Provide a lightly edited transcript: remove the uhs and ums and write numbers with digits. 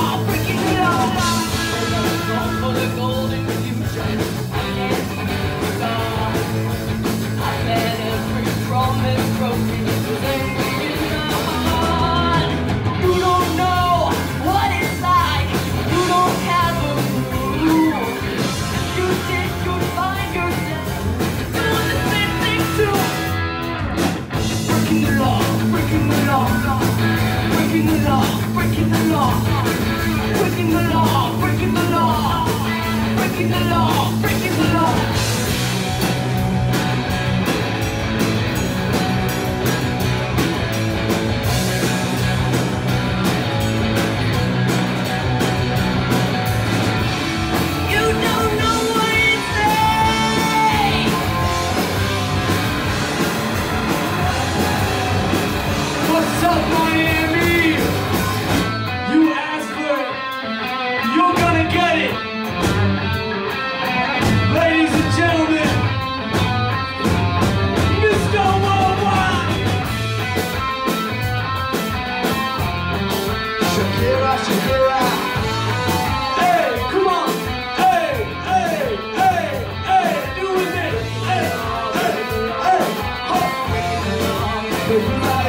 law, breaking the law. For the golden future, breaking the law. I said every promise broken was empty enough. You don't know what it's like. You don't have a clue. If you did, you'd find yourself doing the same thing too. Breaking the law, breaking the law. Breaking the law, breaking the law, breaking the law, breaking the law, breaking the law, breaking the law. You don't know what it's like. What's up, Miami? We'll be right back.